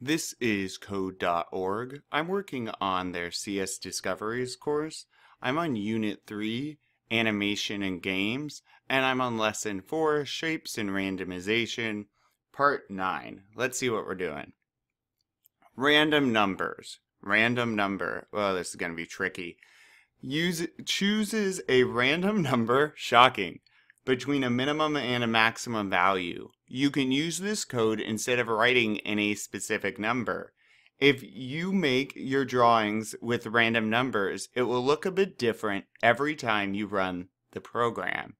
This is Code.org. I'm working on their CS Discoveries course. I'm on Unit 3, Animation and Games, and I'm on Lesson 4, Shapes and Randomization, Part 9. Let's see what we're doing. Random numbers. Random number. Well, this is going to be tricky. Chooses a random number, shocking, between a minimum and a maximum value. You can use this code instead of writing any specific number. If you make your drawings with random numbers, it will look a bit different every time you run the program.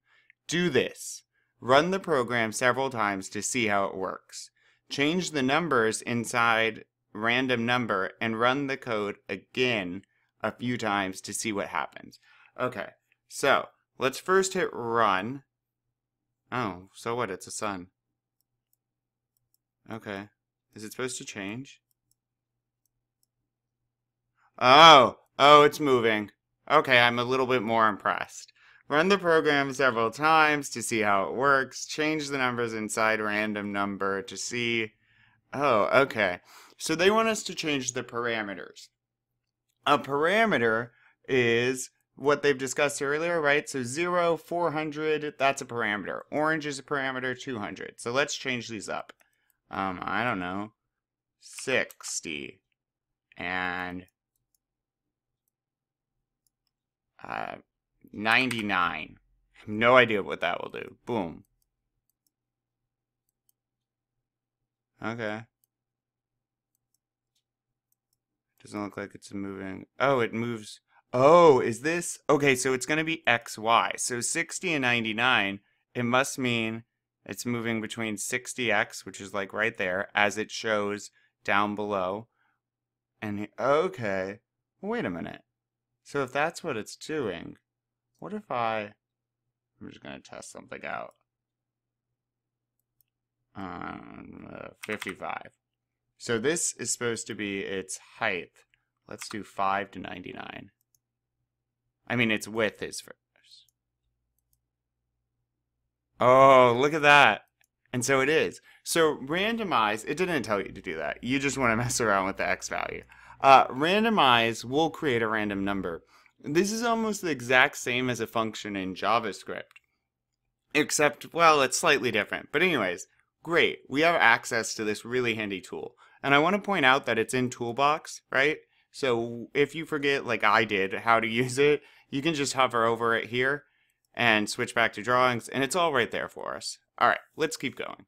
Do this. Run the program several times to see how it works. Change the numbers inside random number and run the code again a few times to see what happens. Okay, so let's first hit run. Oh, so what? It's a sun. Okay. Is it supposed to change? Oh, it's moving. Okay, I'm a little bit more impressed. Run the program several times to see how it works. Change the numbers inside random number to see. Oh, okay. So they want us to change the parameters. A parameter is what they've discussed earlier, right? So 0, 400, that's a parameter. Orange is a parameter, 200. So let's change these up. I don't know, 60, and 99. I have no idea what that will do. Boom. Okay. Doesn't look like it's moving. Oh, it moves. Oh, is this? Okay, so it's going to be XY. So 60 and 99, it must mean it's moving between 60x, which is like right there, as it shows down below. And okay, wait a minute. So if that's what it's doing, what if I'm just going to test something out. 55. So this is supposed to be its height. Let's do 5 to 99. I mean, its width is for. Oh, look at that. And so it is. So randomize, it didn't tell you to do that. You just want to mess around with the X value. Randomize will create a random number. This is almost the exact same as a function in JavaScript. Except, well, it's slightly different. But anyways, great. We have access to this really handy tool. And I want to point out that it's in Toolbox, right? So if you forget, like I did, how to use it, you can just hover over it here and switch back to drawings, and it's all right there for us. All right, let's keep going.